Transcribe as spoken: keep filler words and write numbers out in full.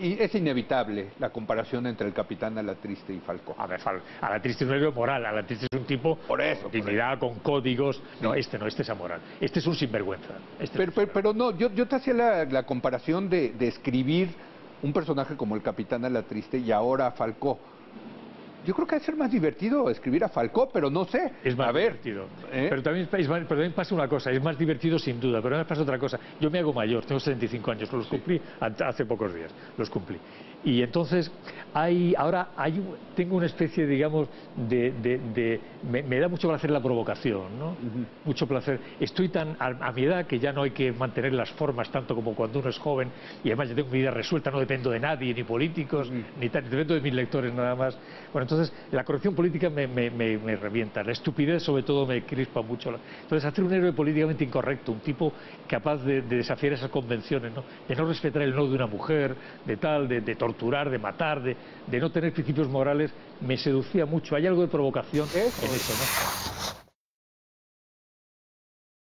y es inevitable la comparación entre el capitán Alatriste y Falcó. A ver, Fal Alatriste es un héroe moral, Alatriste es un tipo por eso, con dignidad, por eso. Con códigos. No, sí. este no, este es amoral, este es un sinvergüenza. Este pero, pero, pero no, yo, yo te hacía la, la comparación de, de escribir un personaje como el capitán Alatriste y ahora Falcó. Yo creo que va a ser más divertido escribir a Falcó, pero no sé. Es más a ver, divertido. ¿Eh? Pero, también, es más, pero también pasa una cosa, es más divertido sin duda, pero además pasa otra cosa. Yo me hago mayor, tengo setenta y cinco años, los cumplí sí. hace pocos días, los cumplí. Y entonces, hay, ahora hay, tengo una especie, digamos, de... de, de me, me da mucho placer la provocación, ¿no? Uh-huh. Mucho placer. Estoy tan a, a mi edad que ya no hay que mantener las formas tanto como cuando uno es joven, y además yo tengo mi vida resuelta, no dependo de nadie, ni políticos, uh-huh. ni tan, dependo de mis lectores nada más. Bueno, entonces, la corrección política me, me, me, me revienta, la estupidez sobre todo me crispa mucho. La... Entonces, hacer un héroe políticamente incorrecto, un tipo capaz de, de desafiar esas convenciones, ¿no? De no respetar el no de una mujer, de tal, de, de torturar, de matar, de, de no tener principios morales, me seducía mucho. Hay algo de provocación en eso, ¿no?